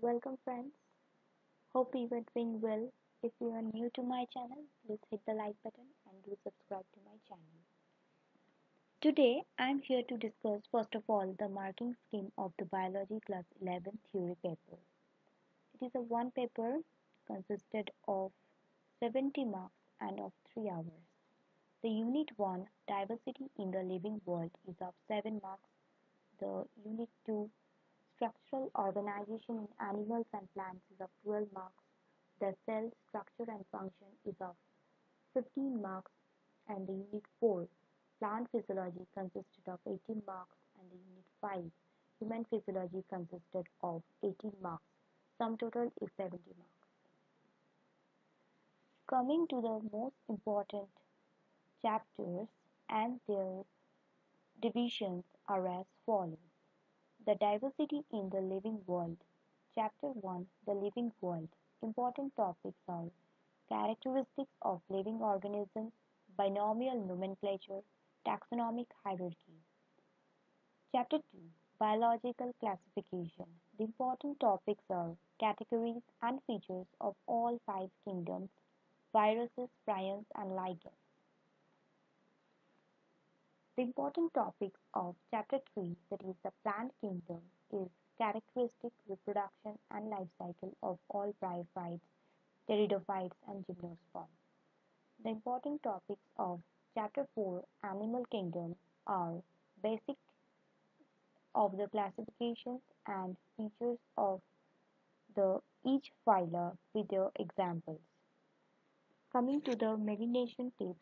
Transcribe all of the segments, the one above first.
Welcome friends, hope you are doing well. If you are new to my channel, please hit the like button and do subscribe to my channel. Today I am here to discuss first of all the marking scheme of the biology class 11 theory paper. It is a one paper consisted of 70 marks and of 3 hours. The unit 1 diversity in the living world is of 7 marks. The unit 2 structural organization in animals and plants is of 12 marks. The cell structure and function is of 15 marks, and the unit 4 plant physiology consisted of 18 marks, and the unit 5 human physiology consisted of 18 marks. Sum total is 70 marks. Coming to the most important chapters and their divisions are as follows. The diversity in the living world. Chapter 1, the living world. Important topics are characteristics of living organisms, binomial nomenclature, taxonomic hierarchy. Chapter 2, biological classification. The important topics are categories and features of all 5 kingdoms, viruses, prions, and lichens. The important topics of Chapter 3, that is the plant kingdom, is characteristic, reproduction and life cycle of all bryophytes, pteridophytes and gymnosperms. The important topics of Chapter 4, animal kingdom, are basic of the classifications and features of the each phyla with their examples. Coming to the marination tips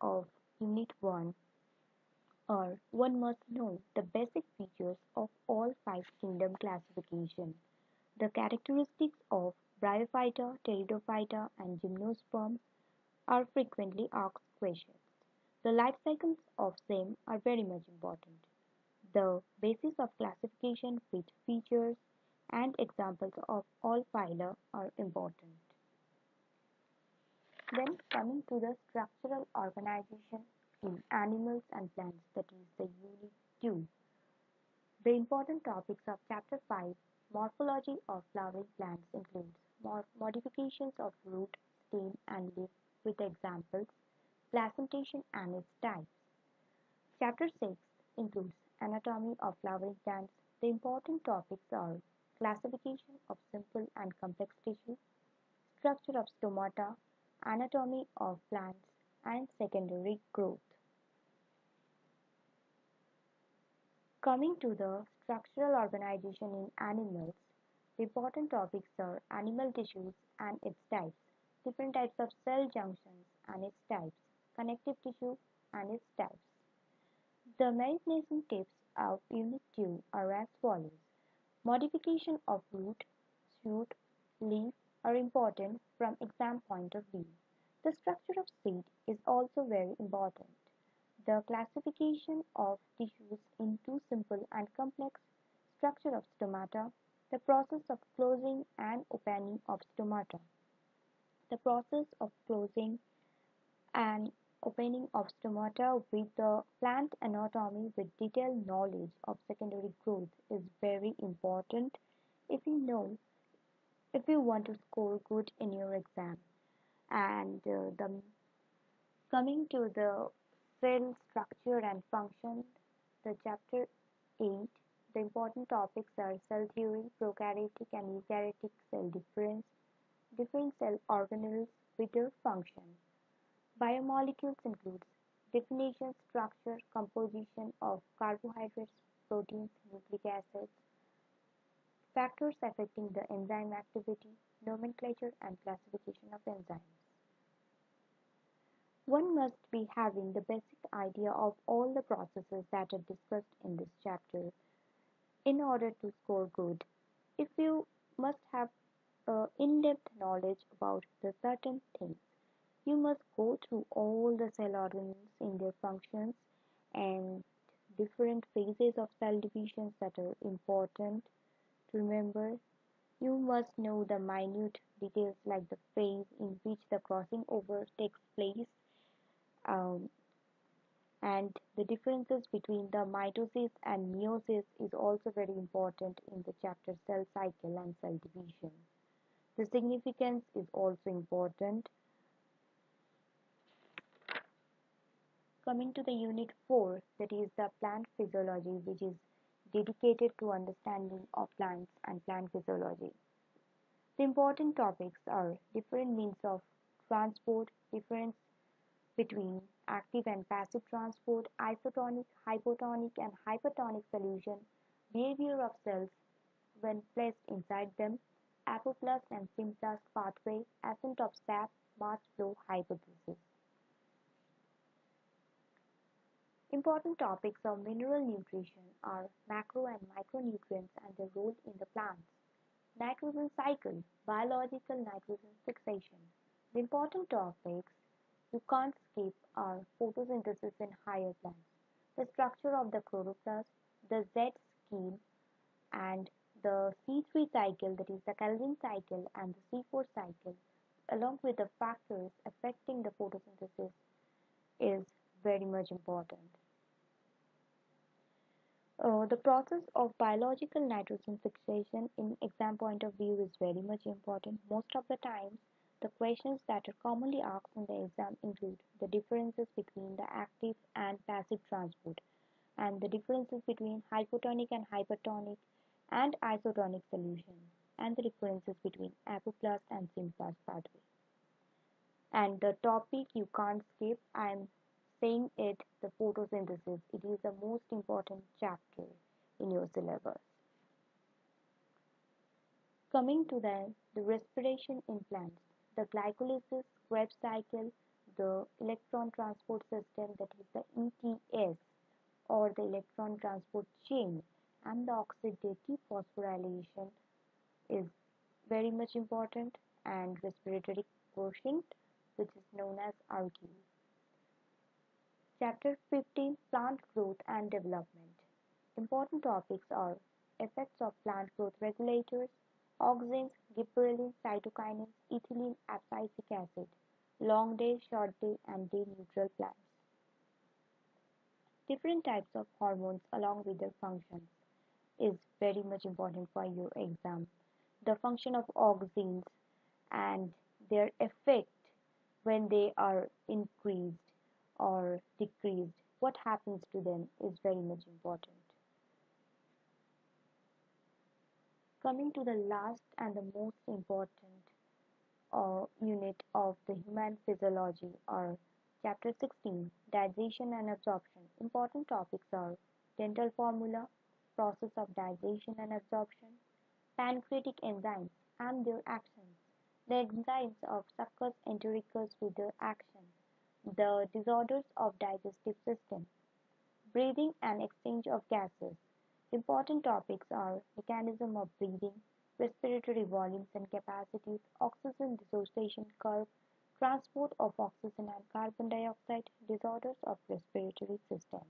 of Unit 1. Or one must know the basic features of all 5 kingdom classification, the characteristics of Bryophyta, Pteridophyta and Gymnosperms are frequently asked questions. The life cycles of same are very much important. The basis of classification with features and examples of all phyla are important. Then coming to the structural organization in animals and plants, that is the unit 2. The important topics of Chapter 5, morphology of flowering plants, includes modifications of root, stem and leaf with examples, placentation and its types. Chapter 6 includes anatomy of flowering plants. The important topics are classification of simple and complex tissue, structure of stomata, anatomy of plants and secondary growth. Coming to the structural organization in animals, the important topics are animal tissues and its types, different types of cell junctions and its types, connective tissue and its types. The marination tips of Unit 2 are as follows. Modification of root, shoot, leaf are important from exam point of view. The structure of seed is also very important. The classification of tissues into simple and complex, structure of stomata, the process of closing and opening of stomata, the process of closing and opening of stomata with the plant anatomy with detailed knowledge of secondary growth is very important if you want to score good in your exam. And coming to the cell structure and function, the Chapter 8, the important topics are cell theory, prokaryotic and eukaryotic cell difference, different cell organelles with their function. Biomolecules includes definition, structure, composition of carbohydrates, proteins, nucleic acids, factors affecting the enzyme activity, nomenclature and classification of enzymes. One must be having the basic idea of all the processes that are discussed in this chapter in order to score good. If you must have in-depth knowledge about the certain things, you must go through all the cell organelles in their functions and different phases of cell divisions that are important to remember. You must know the minute details like the phase in which the crossing over takes place, And the differences between the mitosis and meiosis is also very important in the chapter cell cycle and cell division. The significance is also important. Coming to the unit 4, that is the plant physiology, which is dedicated to understanding of plants and plant physiology. The important topics are different means of transport, difference between active and passive transport, isotonic, hypotonic and hypertonic solution, behavior of cells when placed inside them, apoplast and symplast pathway, ascent of sap, mass flow hypothesis. Important topics of mineral nutrition are macro and micronutrients and their role in the plants, nitrogen cycle, biological nitrogen fixation. The important topics you can't skip are photosynthesis in higher plants, the structure of the chloroplast, the Z scheme, and the C3 cycle, that is the Calvin cycle, and the C4 cycle, along with the factors affecting the photosynthesis, is very much important. The process of biological nitrogen fixation in exam point of view is very much important. Most of the time, the questions that are commonly asked in the exam include the differences between the active and passive transport, and the differences between hypotonic and hypertonic and isotonic solution, and the differences between apoplast and symplast pathway. And the topic you can't skip, I am saying it, the photosynthesis. It is the most important chapter in your syllabus. Coming to the respiration in plants, the glycolysis, Krebs cycle, the electron transport system, that is the ETS or the electron transport chain, and the oxidative phosphorylation is very much important, and respiratory quotient, which is known as RQ. Chapter 15, plant growth and development. Important topics are effects of plant growth regulators, auxins, gibberellin, cytokinins, ethylene, abscisic acid, long day, short day, and day neutral plants. Different types of hormones along with their functions is very much important for your exam. The function of auxins and their effect when they are increased or decreased, what happens to them is very much important. Coming to the last and the most important unit of the human physiology, or chapter 16, digestion and absorption. Important topics are dental formula, process of digestion and absorption, pancreatic enzymes and their actions, the enzymes of Sucker's entericus with their action, the disorders of digestive system, breathing and exchange of gases. Important topics are mechanism of breathing, respiratory volumes and capacities, oxygen dissociation curve, transport of oxygen and carbon dioxide, disorders of respiratory system.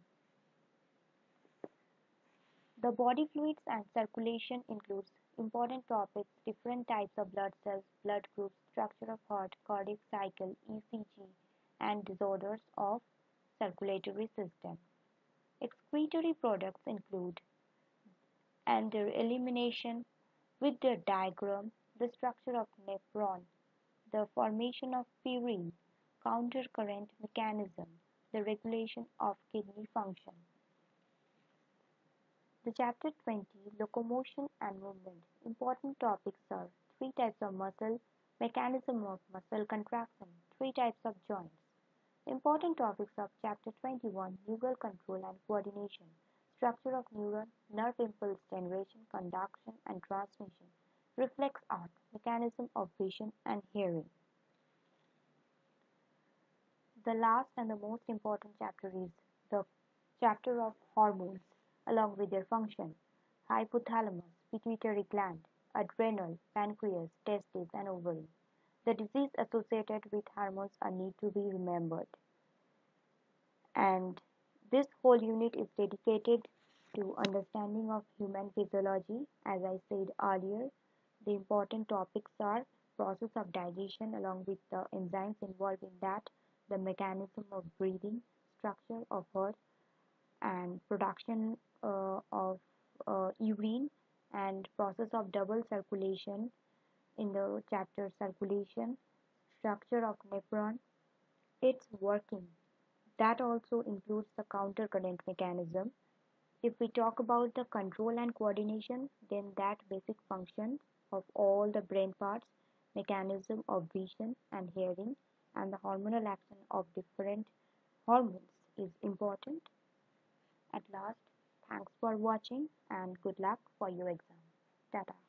The body fluids and circulation includes important topics, different types of blood cells, blood groups, structure of heart, cardiac cycle, ECG, and disorders of circulatory system. Excretory products include and their elimination with the diagram, the structure of nephron, the formation of purine, countercurrent mechanism, the regulation of kidney function. The chapter 20, locomotion and movement. Important topics are three types of muscle, mechanism of muscle contraction, three types of joints. Important topics of chapter 21, neural control and coordination, structure of neuron, nerve impulse generation, conduction and transmission, reflex arc, mechanism of vision and hearing. The last and the most important chapter is the chapter of hormones along with their function, hypothalamus, pituitary gland, adrenal, pancreas, testes and ovary. The disease associated with hormones are need to be remembered. And this whole unit is dedicated to understanding of human physiology. As I said earlier, the important topics are process of digestion along with the enzymes involved in that, the mechanism of breathing, structure of earth and production of urine and process of double circulation in the chapter circulation, structure of nephron, its working. That also includes the countercurrent mechanism. If we talk about the control and coordination, then that basic functions of all the brain parts, mechanism of vision and hearing, and the hormonal action of different hormones is important. At last, thanks for watching and good luck for your exam. Tata.